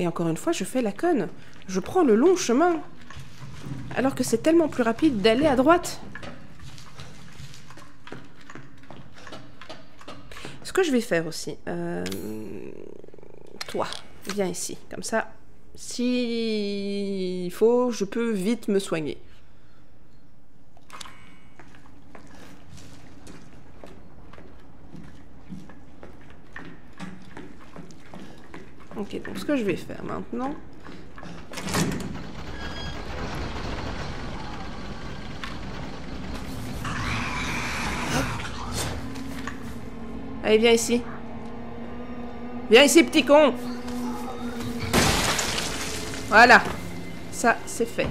Et encore une fois, je fais la conne. Je prends le long chemin. Alors que c'est tellement plus rapide d'aller à droite. Ce que je vais faire aussi... Toi, viens ici. Comme ça, s'il faut, je peux vite me soigner. Ok, donc ce que je vais faire maintenant... Allez, viens ici. Viens ici, petit con! Voilà. Ça, c'est fait.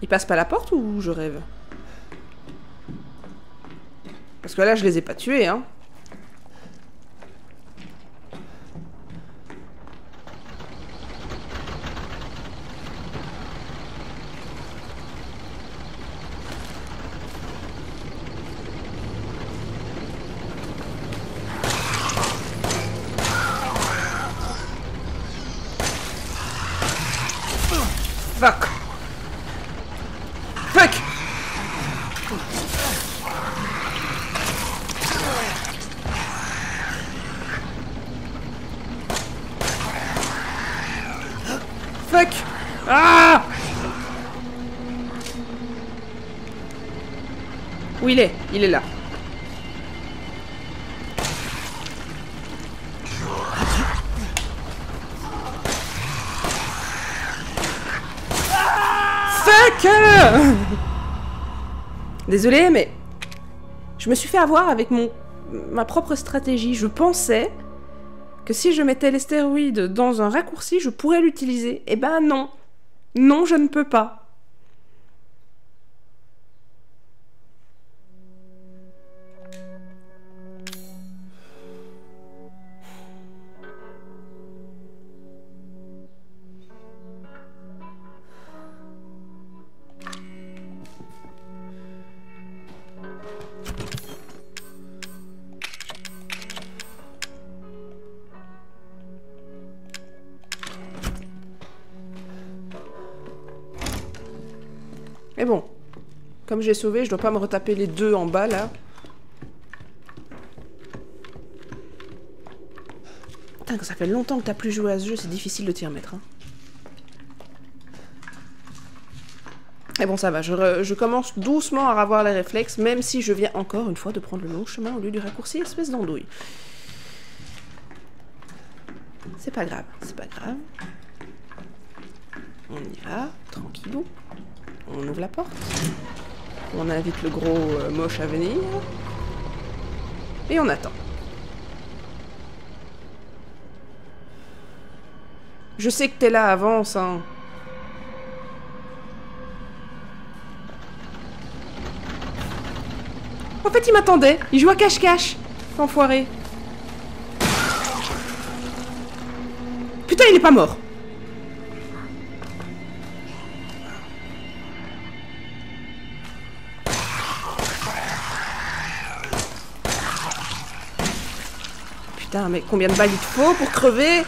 Il passe pas la porte ou je rêve? Parce que là, je les ai pas tués, hein. Il est là. Fuck! Désolée, mais je me suis fait avoir avec ma propre stratégie. Je pensais que si je mettais les stéroïdes dans un raccourci, je pourrais l'utiliser. Eh ben non. Non, je ne peux pas. Mais bon, comme j'ai sauvé, je dois pas me retaper les deux en bas, là. Putain, ça fait longtemps que t'as plus joué à ce jeu, c'est difficile de t'y remettre, hein. Mais bon, ça va, je commence doucement à avoir les réflexes, même si je viens encore une fois de prendre le long chemin au lieu du raccourci, espèce d'andouille. C'est pas grave, c'est pas grave. On y va, tranquillou. On ouvre la porte. On invite le gros moche à venir. Et on attend. Je sais que t'es là, avance, hein. En fait, il m'attendait. Il joue à cache-cache. Enfoiré. Putain, il est pas mort. Putain, mais combien de balles il te faut pour crever?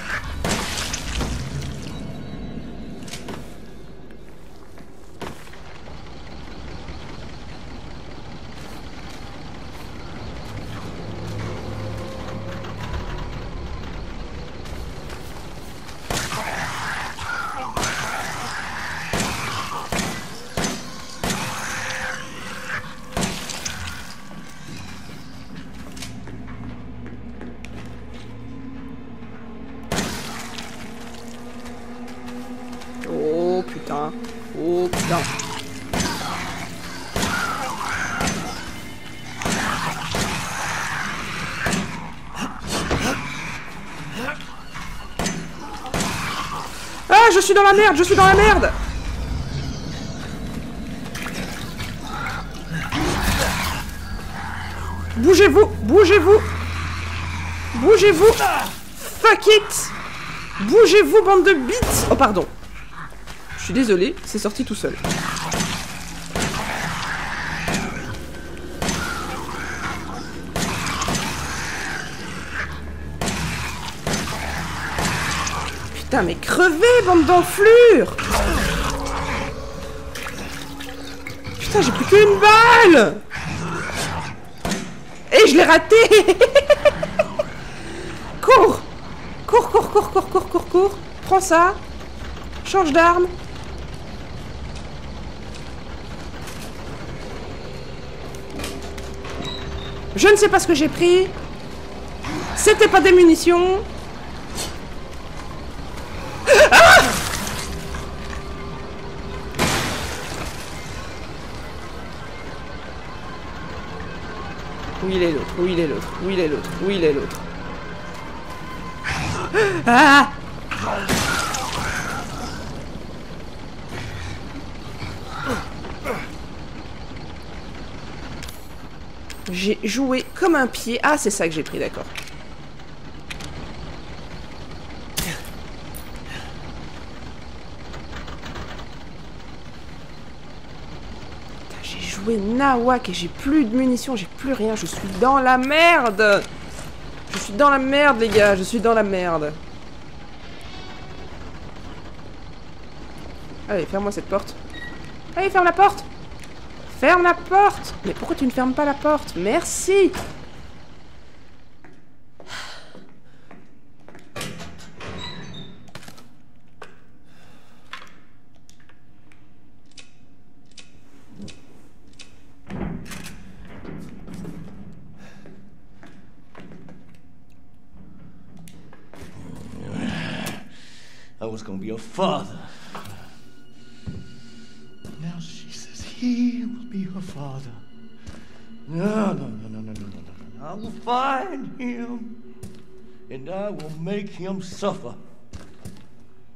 Non. Ah, je suis dans la merde, je suis dans la merde. Bougez-vous, bougez-vous. Bougez-vous. Fuck it. Bougez-vous, bande de bites. Oh, pardon. Je suis désolée, c'est sorti tout seul. Putain, mais crevez, bande d'enflures. Putain, j'ai plus qu'une balle. Et je l'ai raté. Cours. Cours, cours, cours, cours, cours, cours, cours. Prends ça. Change d'arme. Je ne sais pas ce que j'ai pris. C'était pas des munitions. Ah! Où il est l'autre? Où il est l'autre? Où il est l'autre? Où il est l'autre? Ah! J'ai joué comme un pied. Ah, c'est ça que j'ai pris, d'accord. J'ai joué nawak et j'ai plus de munitions, j'ai plus rien. Je suis dans la merde. Je suis dans la merde, les gars. Je suis dans la merde. Allez, ferme-moi cette porte. Allez, ferme la porte. Ferme la porte! Mais pourquoi tu ne fermes pas la porte? Merci! I was gonna be your father. He will be her father. No, no, no, no, no, no, no, no. I will find him, and I will make him suffer.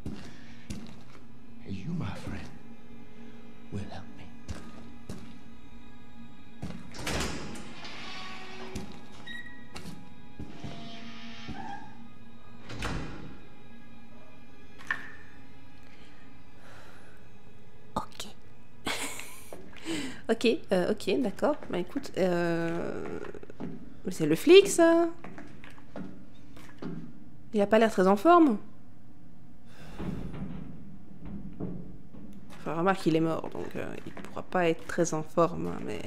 And you, my friend, will help me. Ok, ok, d'accord. Bah écoute, c'est le flic, ça. Il a pas l'air très en forme. Enfin, remarque qu'il est mort, donc il pourra pas être très en forme, hein, mais...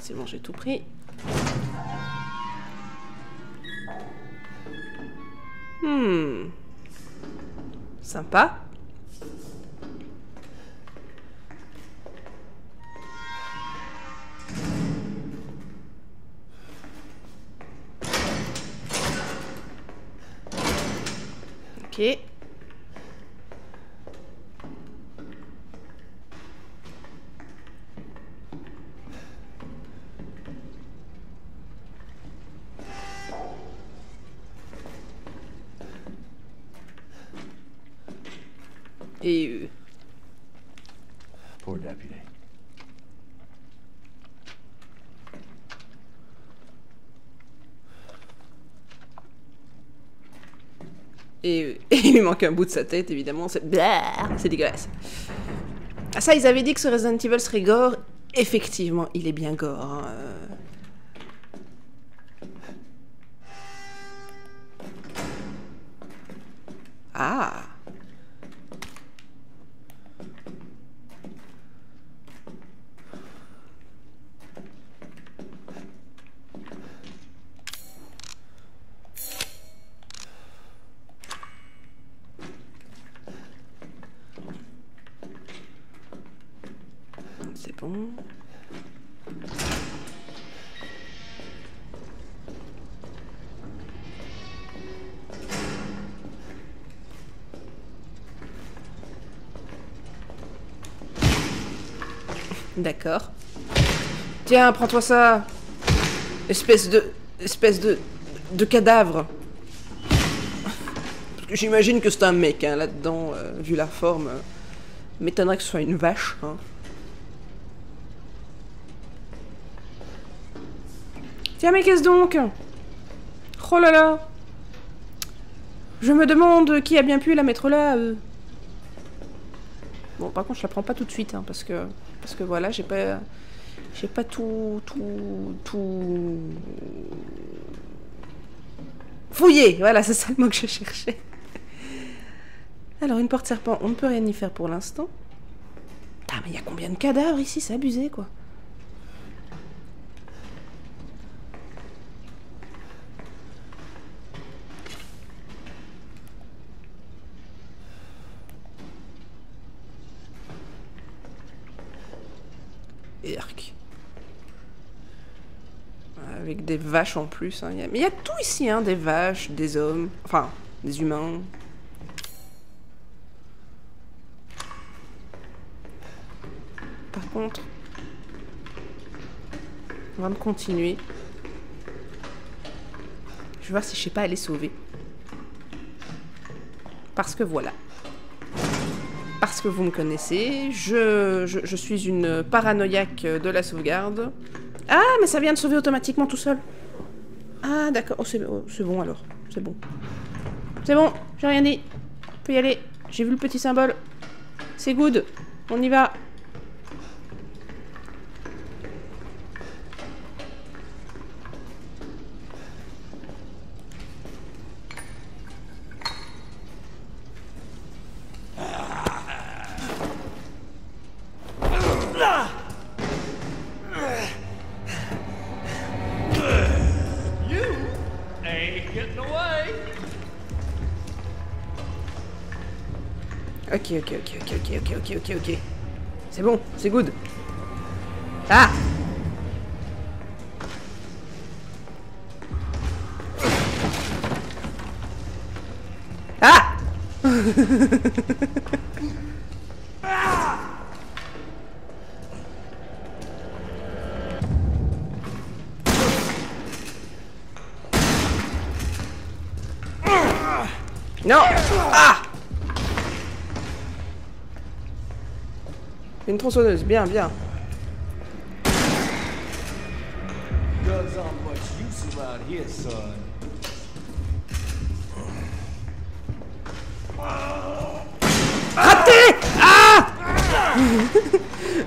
C'est bon, j'ai tout pris. Hmm. Sympa. Ok. Et il lui manque un bout de sa tête, évidemment, c'est dégueulasse. Ah ça, ils avaient dit que ce Resident Evil serait gore. Effectivement, il est bien gore. Hein. Ah. C'est bon. D'accord. Tiens, prends-toi ça. Espèce de cadavre. Parce que j'imagine que c'est un mec, hein, là-dedans, vu la forme. M'étonnerait que ce soit une vache, hein. Tiens, mais qu'est-ce donc? Oh là là. Je me demande qui a bien pu la mettre là. Bon, par contre, je la prends pas tout de suite, hein, parce que voilà, j'ai pas tout fouillé. Voilà, c'est ça le mot que je cherchais. Alors, une porte serpent, on ne peut rien y faire pour l'instant. Putain, mais il y a combien de cadavres ici? C'est abusé, quoi. Avec des vaches en plus, hein. Mais il y a tout ici, hein, des vaches, des hommes, enfin, des humains. Par contre, on va me continuer. Je vais voir si je sais pas aller sauver. Parce que voilà. Parce que vous me connaissez, je suis une paranoïaque de la sauvegarde. Ah, mais ça vient de sauver automatiquement tout seul. Ah, d'accord. Oh, c'est bon alors. C'est bon. C'est bon, j'ai rien dit. On peut y aller. J'ai vu le petit symbole. C'est good. On y va. Ok. C'est bon, c'est good. Ah! Ah! Non! Ah! Une tronçonneuse, bien, bien. Raté! Ah!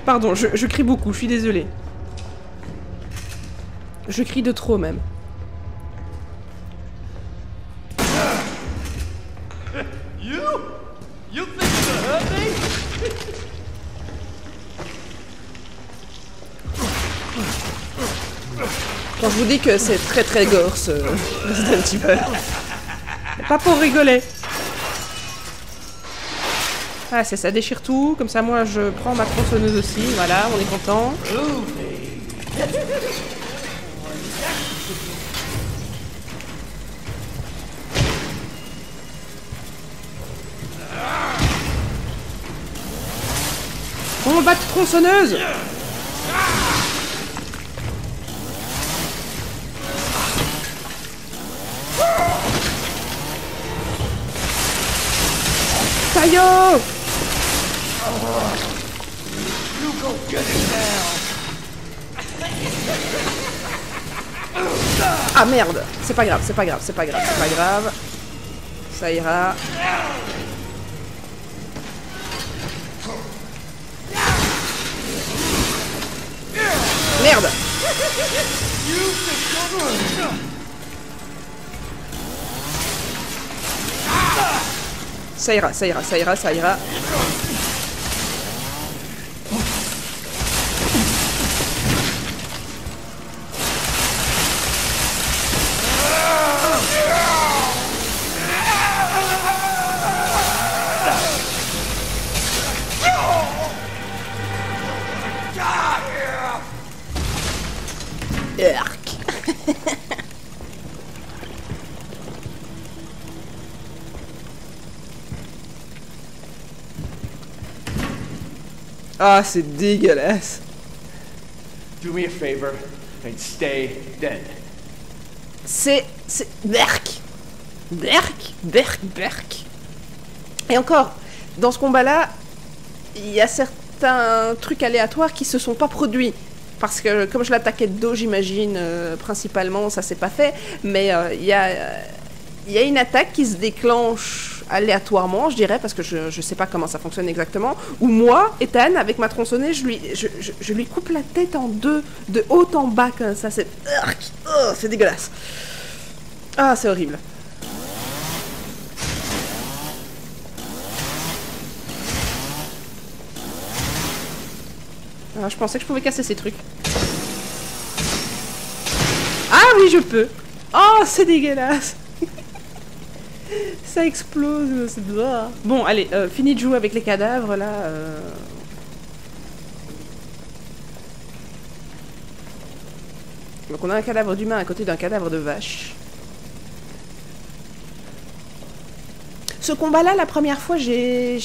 Pardon, je crie beaucoup, je suis désolée. Je crie de trop même. Quand je vous dis que c'est très très gore ce Resident Evil. Pas pour rigoler. Ah, c'est ça déchire tout, comme ça moi je prends ma tronçonneuse aussi, voilà, on est content. Combat de tronçonneuse! Yo! You go get it now. Ah merde, c'est pas grave. Ça ira. Merde. Ça ira, ça ira, ça ira, ça ira. Ah, c'est dégueulasse. Do me a favor and stay dead. C'est berk. Et encore, dans ce combat-là, il y a certains trucs aléatoires qui se sont pas produits. Parce que comme je l'attaquais de dos, j'imagine, principalement, ça s'est pas fait. Mais il y a une attaque qui se déclenche aléatoirement, je dirais, parce que je sais pas comment ça fonctionne exactement. Où moi, Ethan, avec ma tronçonneuse, je lui coupe la tête en deux, de haut en bas, comme ça. C'est c'est dégueulasse. Ah, c'est horrible. Ah, je pensais que je pouvais casser ces trucs. Ah oui, je peux. Oh, c'est dégueulasse. Ça explose, c'est bizarre. Bon, allez, fini de jouer avec les cadavres, là. Donc on a un cadavre d'humain à côté d'un cadavre de vache. Ce combat-là, la première fois, je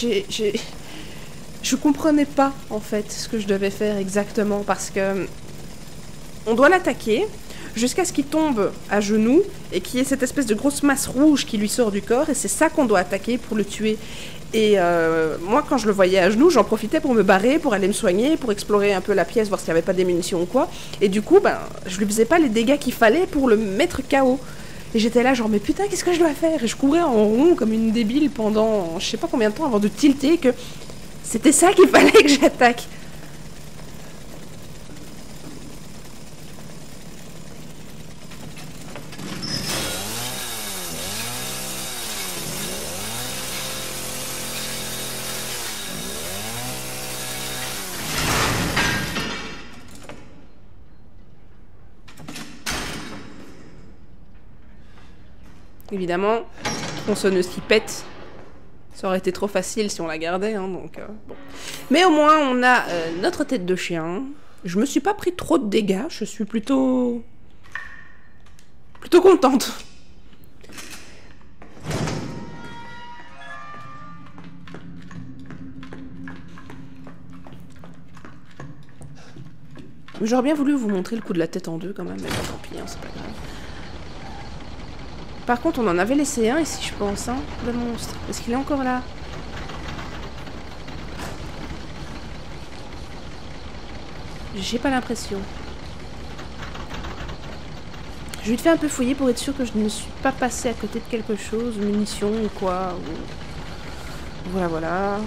comprenais pas, en fait, ce que je devais faire exactement, parce que on doit l'attaquer jusqu'à ce qu'il tombe à genoux et qu'il y ait cette espèce de grosse masse rouge qui lui sort du corps, et c'est ça qu'on doit attaquer pour le tuer. Et moi, quand je le voyais à genoux, j'en profitais pour me barrer, pour aller me soigner, pour explorer un peu la pièce, voir s'il n'y avait pas des munitions ou quoi. Et du coup, ben, je lui faisais pas les dégâts qu'il fallait pour le mettre KO. Et j'étais là genre, mais putain, qu'est-ce que je dois faire? Et je courais en rond comme une débile pendant je sais pas combien de temps avant de tilter que c'était ça qu'il fallait que j'attaque. Évidemment, tronçonneuse qui pète. Ça aurait été trop facile si on la gardait, hein, donc bon. Mais au moins, on a notre tête de chien. Je me suis pas pris trop de dégâts, je suis plutôt contente. J'aurais bien voulu vous montrer le coup de la tête en deux quand même, mais tant pis, hein, c'est pas grave. Par contre, on en avait laissé un ici, je pense, hein, le monstre. Est-ce qu'il est encore là? J'ai pas l'impression. Je vais te faire un peu fouiller pour être sûr que je ne suis pas passée à côté de quelque chose, munitions ou quoi. Ou... Voilà.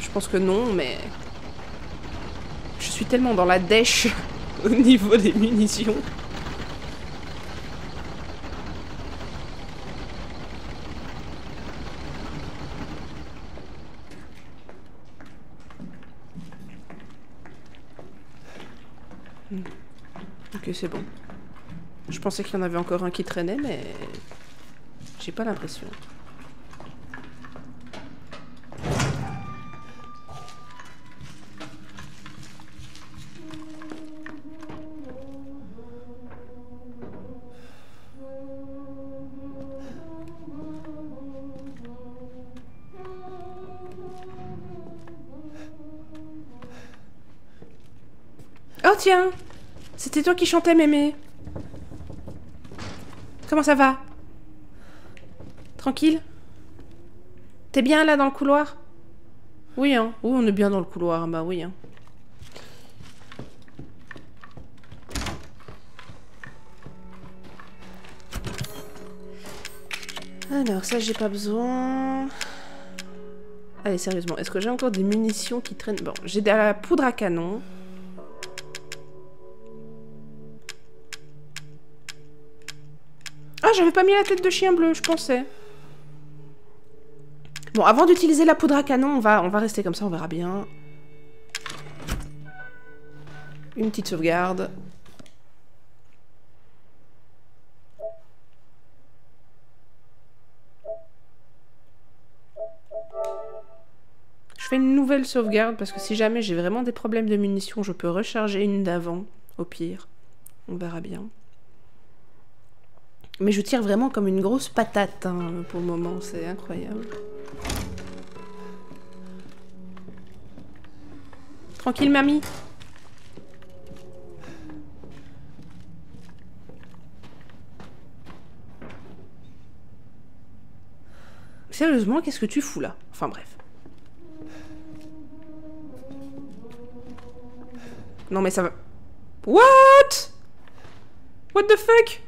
Je pense que non, mais... Je suis tellement dans la dèche au niveau des munitions. Ok, c'est bon. Je pensais qu'il y en avait encore un qui traînait, mais j'ai pas l'impression. Oh tiens! C'était toi qui chantais, mémé. Comment ça va? Tranquille? T'es bien là dans le couloir? Oui, hein. Oui, on est bien dans le couloir. Bah oui, hein. Alors, ça, j'ai pas besoin. Allez, sérieusement, est-ce que j'ai encore des munitions qui traînent? Bon, j'ai de la poudre à canon. Ah, j'avais pas mis la tête de chien bleu, je pensais. Bon, avant d'utiliser la poudre à canon, on va rester comme ça, on verra bien. Une petite sauvegarde. Je fais une nouvelle sauvegarde parce que si jamais j'ai vraiment des problèmes de munitions, je peux recharger une d'avant, au pire. On verra bien. Mais je tire vraiment comme une grosse patate hein, pour le moment, c'est incroyable. Tranquille, mamie. Sérieusement, qu'est-ce que tu fous là? Enfin bref. Non mais ça va... What? What the fuck?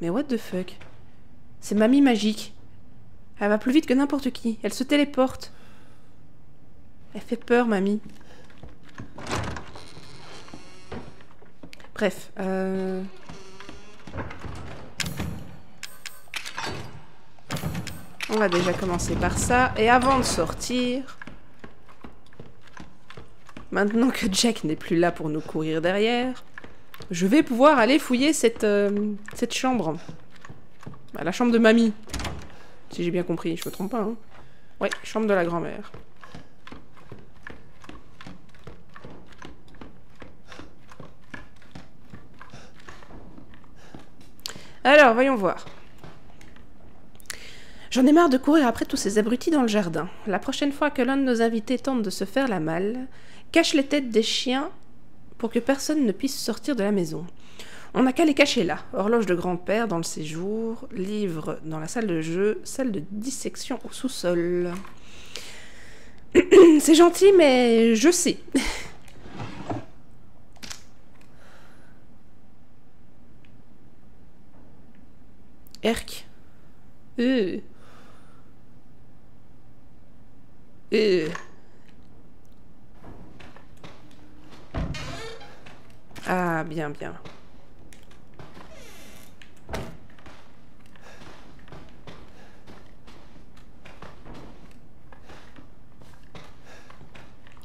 Mais what the fuck? C'est mamie magique. Elle va plus vite que n'importe qui. Elle se téléporte. Elle fait peur, mamie. Bref. On va déjà commencer par ça. Et avant de sortir... Maintenant que Jack n'est plus là pour nous courir derrière... Je vais pouvoir aller fouiller cette chambre. Bah, la chambre de mamie. Si j'ai bien compris, je me trompe pas. Hein. Ouais, chambre de la grand-mère. Alors, voyons voir. J'en ai marre de courir après tous ces abrutis dans le jardin. La prochaine fois que l'un de nos invités tente de se faire la malle, cache les têtes des chiens... pour que personne ne puisse sortir de la maison. On n'a qu'à les cacher là. Horloge de grand-père dans le séjour, livre dans la salle de jeu, salle de dissection au sous-sol. C'est gentil, mais je sais. Erk. Ah, bien, bien.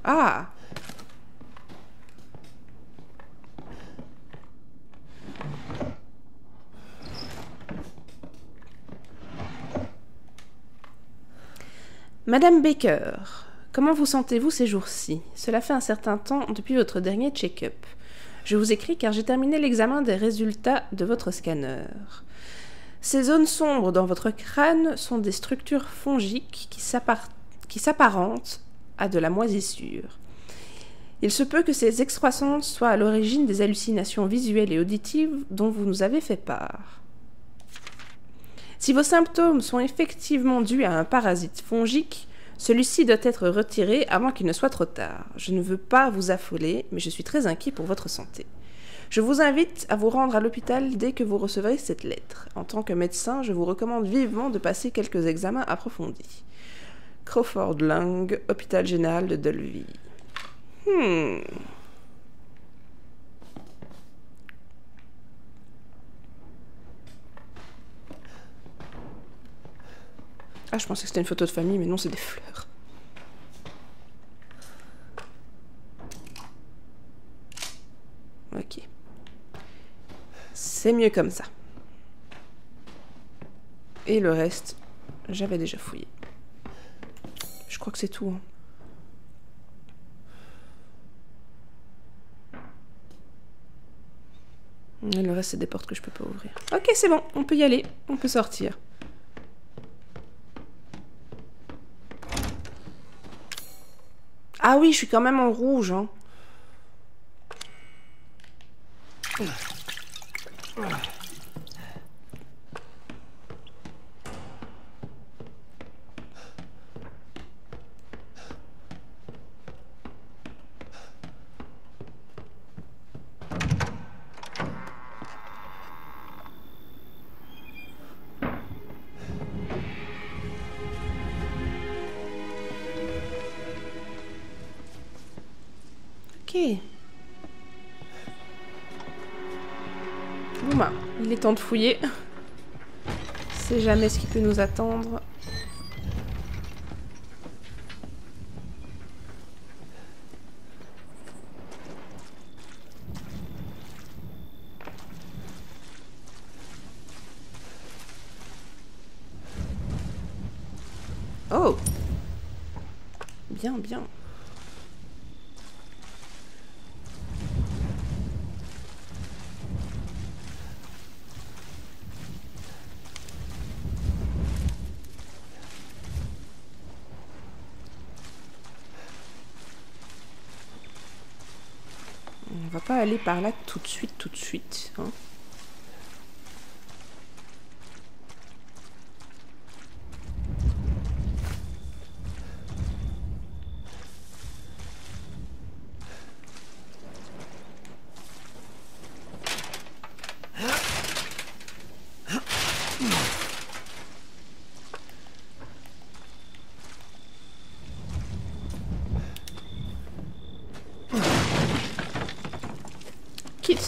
Ah! Madame Baker, comment vous sentez-vous ces jours-ci? Cela fait un certain temps depuis votre dernier check-up. Je vous écris car j'ai terminé l'examen des résultats de votre scanner. Ces zones sombres dans votre crâne sont des structures fongiques qui s'apparentent à de la moisissure. Il se peut que ces excroissances soient à l'origine des hallucinations visuelles et auditives dont vous nous avez fait part. Si vos symptômes sont effectivement dus à un parasite fongique, celui-ci doit être retiré avant qu'il ne soit trop tard. Je ne veux pas vous affoler, mais je suis très inquiet pour votre santé. Je vous invite à vous rendre à l'hôpital dès que vous recevrez cette lettre. En tant que médecin, je vous recommande vivement de passer quelques examens approfondis. Crawford Lang, Hôpital Général de Delville. Ah, je pensais que c'était une photo de famille, mais non, c'est des fleurs. Ok. C'est mieux comme ça. Et le reste, j'avais déjà fouillé. Je crois que c'est tout. Hein. Et le reste, c'est des portes que je peux pas ouvrir. Ok, c'est bon, on peut y aller, on peut sortir. Ah oui, je suis quand même en rouge, hein. Bon bah, il est temps de fouiller. sait jamais ce qui peut nous attendre. Oh! Bien, bien. On va pas aller par là tout de suite, hein.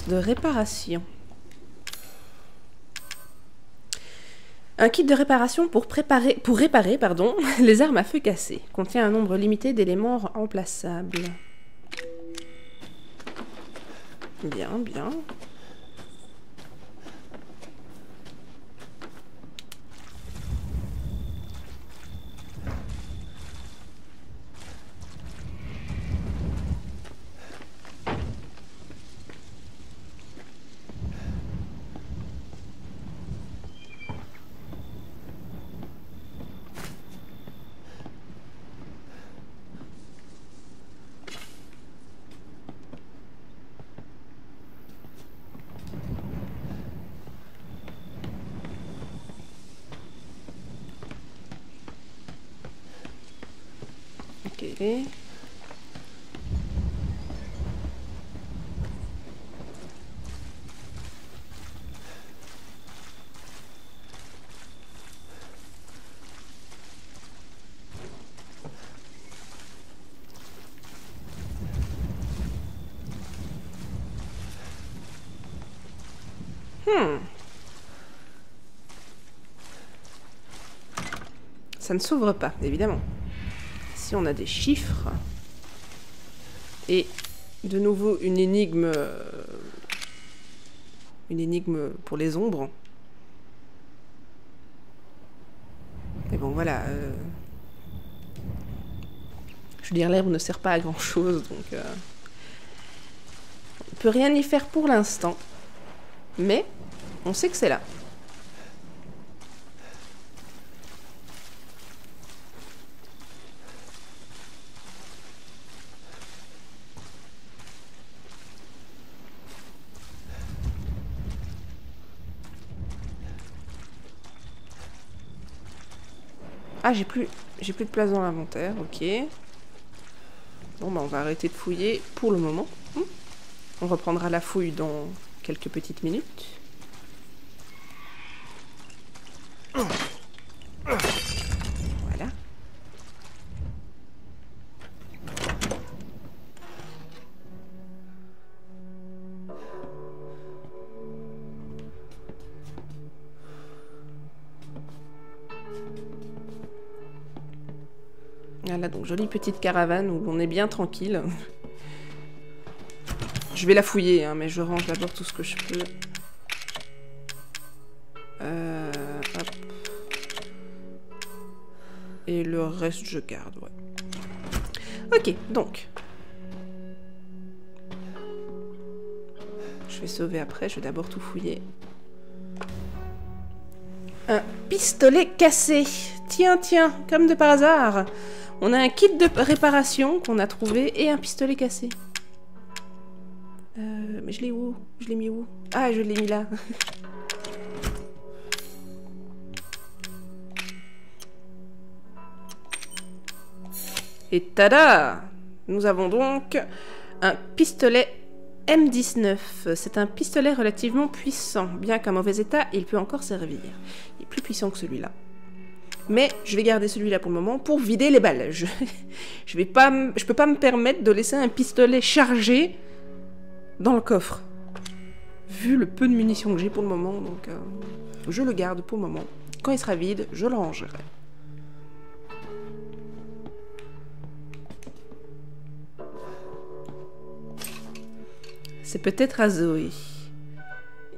De réparation. Un kit de réparation pour réparer les armes à feu cassées. Contient un nombre limité d'éléments remplaçables. Bien, bien. Ça ne s'ouvre pas, évidemment. Ici, on a des chiffres. Et de nouveau, une énigme. Une énigme pour les ombres. Mais bon, voilà. Je veux dire, l'herbe ne sert pas à grand-chose, donc... On ne peut rien y faire pour l'instant. Mais on sait que c'est là. Ah, j'ai plus de place dans l'inventaire, ok. Bon, bah on va arrêter de fouiller pour le moment. On reprendra la fouille dans quelques petites minutes. Voilà. Voilà, donc jolie petite caravane où on est bien tranquille. Je vais la fouiller, hein, mais je range d'abord tout ce que je peux. Hop. Et le reste, je garde, ouais. Ok, donc. Je vais sauver après, je vais d'abord tout fouiller. Un pistolet cassé. Tiens, comme de par hasard. On a un kit de réparation qu'on a trouvé et un pistolet cassé. Mais je l'ai où? Je l'ai mis où? Ah, je l'ai mis là. Et tada! Nous avons donc un pistolet M19. C'est un pistolet relativement puissant. Bien qu'en mauvais état, il peut encore servir. Il est plus puissant que celui-là. Mais je vais garder celui-là pour le moment pour vider les balles. Je peux pas me permettre de laisser un pistolet chargé dans le coffre, vu le peu de munitions que j'ai pour le moment, donc je le garde pour le moment. quand il sera vide, je le rangerai. C'est peut-être à Zoé.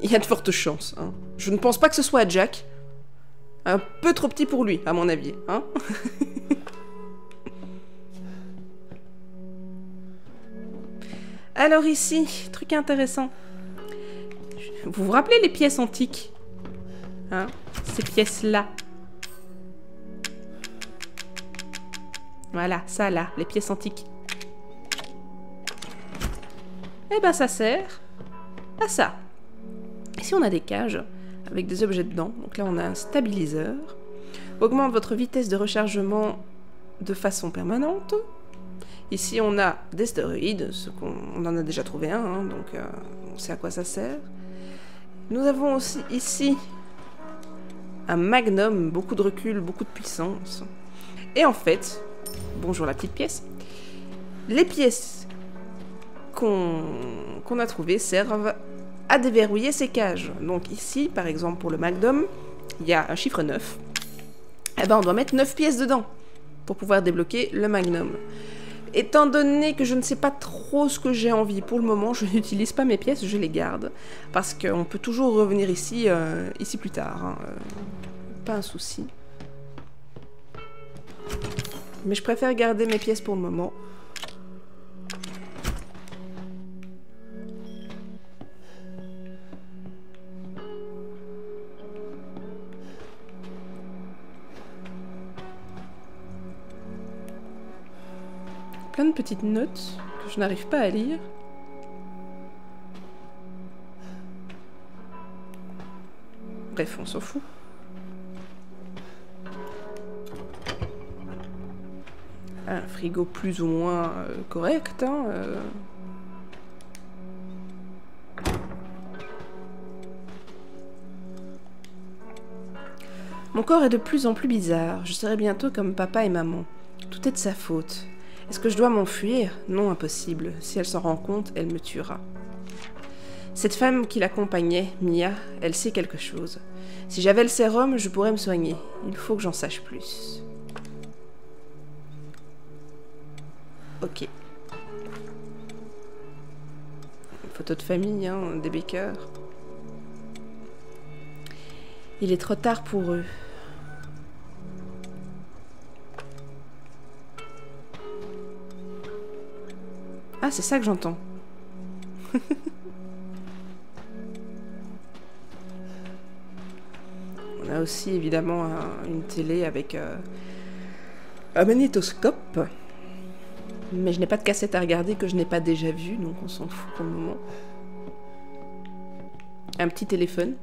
Il y a de fortes chances, hein. Je ne pense pas que ce soit à Jack. Un peu trop petit pour lui, à mon avis, hein. Alors ici, truc intéressant. Vous vous rappelez les pièces antiques, hein? Ces pièces-là. Voilà, ça là, les pièces antiques. Eh ben ça sert à ça. Ici on a des cages avec des objets dedans. Donc là on a un stabiliseur. Augmente votre vitesse de rechargement de façon permanente. Ici on a des stéroïdes, ce qu'on en a déjà trouvé un, hein, donc on sait à quoi ça sert. Nous avons aussi ici un magnum, beaucoup de recul, beaucoup de puissance. Et en fait, bonjour la petite pièce, les pièces qu'on a trouvées servent à déverrouiller ces cages. Donc ici, par exemple, pour le magnum, il y a un chiffre 9. Eh ben, on doit mettre 9 pièces dedans pour pouvoir débloquer le magnum. Étant donné que je ne sais pas trop ce que j'ai envie pour le moment, je n'utilise pas mes pièces, je les garde. Parce qu'on peut toujours revenir ici, ici plus tard. Hein. Pas un souci. Mais je préfère garder mes pièces pour le moment. Plein de petites notes que je n'arrive pas à lire. Bref, on s'en fout. Un frigo plus ou moins correct, hein, Mon corps est de plus en plus bizarre. Je serai bientôt comme papa et maman. Tout est de sa faute. Est-ce que je dois m'enfuir? Non, impossible. Si elle s'en rend compte, elle me tuera. Cette femme qui l'accompagnait, Mia, elle sait quelque chose. Si j'avais le sérum, je pourrais me soigner. Il faut que j'en sache plus. Ok. Une photo de famille, hein, des Baker. Il est trop tard pour eux. Ah, c'est ça que j'entends. On a aussi évidemment une télé avec un magnétoscope. Mais je n'ai pas de cassette à regarder que je n'ai pas déjà vue, donc on s'en fout pour le moment. Un petit téléphone.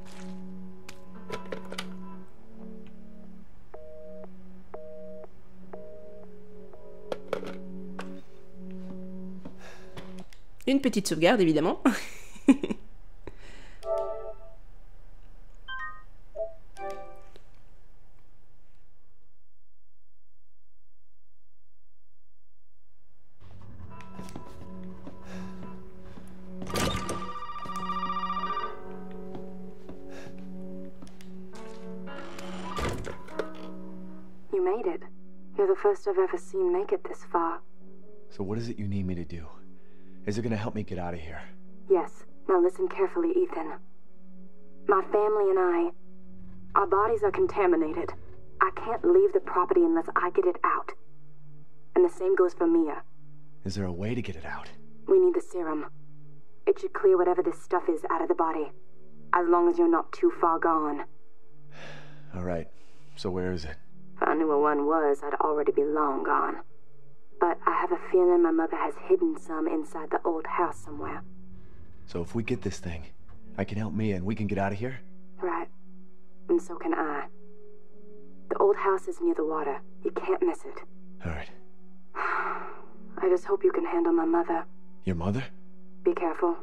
Une petite sauvegarde, évidemment. You made it. You're the first I've ever seen make it this far. So what is it you need me to do? Is it going to help me get out of here? Yes. Now listen carefully, Ethan. My family and I, our bodies are contaminated. I can't leave the property unless I get it out. And the same goes for Mia. Is there a way to get it out? We need the serum. It should clear whatever this stuff is out of the body. As long as you're not too far gone. All right. So where is it? If I knew where one was, I'd already be long gone. But I have a feeling my mother has hidden some inside the old house somewhere. So if we get this thing, I can help Mia and we can get out of here? Right. And so can I. The old house is near the water. You can't miss it. All right. I just hope you can handle my mother. Your mother? Be careful.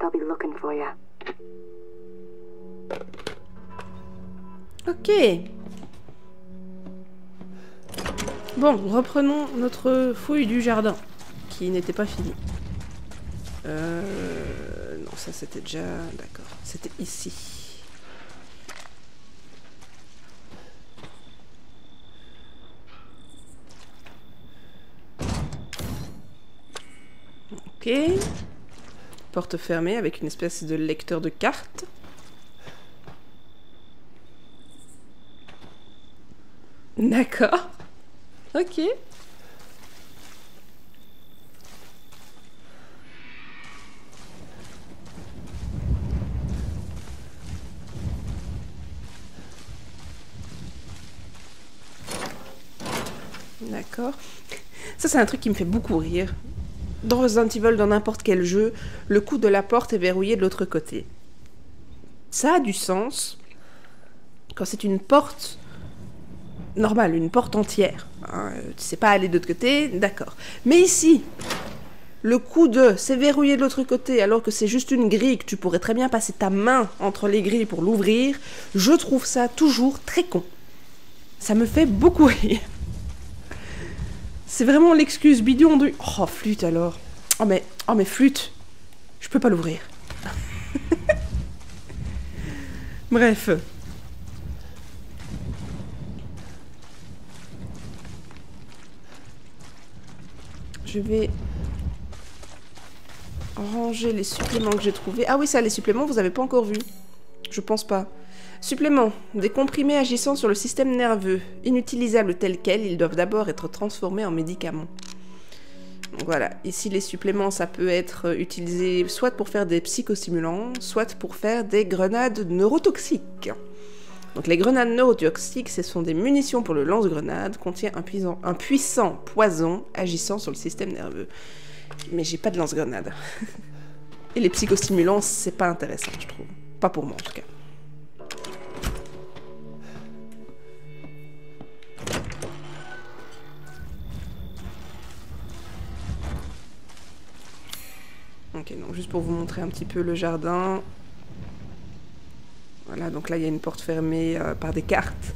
They'll be looking for you. Okay. Bon, reprenons notre fouille du jardin, qui n'était pas finie. Non, ça c'était déjà... D'accord, c'était ici. Ok. Porte fermée avec une espèce de lecteur de cartes. D'accord. Ok. D'accord. Ça, c'est un truc qui me fait beaucoup rire. Dans Resident Evil, dans n'importe quel jeu, le coup de la porte est verrouillé de l'autre côté. Ça a du sens quand c'est une porte normale, une porte entière. Hein, tu sais pas aller de l'autre côté, d'accord. Mais ici, le coup de c'est verrouillé de l'autre côté alors que c'est juste une grille, que tu pourrais très bien passer ta main entre les grilles pour l'ouvrir, je trouve ça toujours très con. Ça me fait beaucoup rire. C'est vraiment l'excuse bidon de... Oh, flûte alors. Oh mais flûte. Je peux pas l'ouvrir. Bref. Je vais ranger les suppléments que j'ai trouvés. Ah oui, ça, les suppléments, vous avez pas encore vu. Je pense pas. Suppléments. Des comprimés agissant sur le système nerveux. Inutilisables tels quels, ils doivent d'abord être transformés en médicaments. Donc voilà. Ici, les suppléments, ça peut être utilisé soit pour faire des psychostimulants, soit pour faire des grenades neurotoxiques. Donc les grenades neurotoxiques, ce sont des munitions pour le lance-grenade, contient un puissant poison agissant sur le système nerveux. Mais j'ai pas de lance-grenade. Et les psychostimulants, c'est pas intéressant, je trouve. Pas pour moi, en tout cas. Ok, donc juste pour vous montrer un petit peu le jardin. Voilà, donc là il y a une porte fermée par des cartes.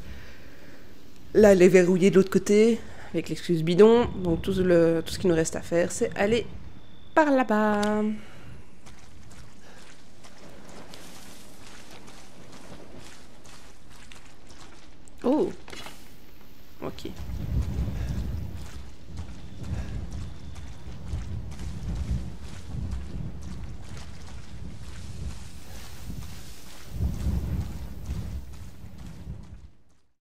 Là elle est verrouillée de l'autre côté, avec l'excuse bidon. Donc tout ce qu'il nous reste à faire, c'est aller par là-bas. Oh. Ok.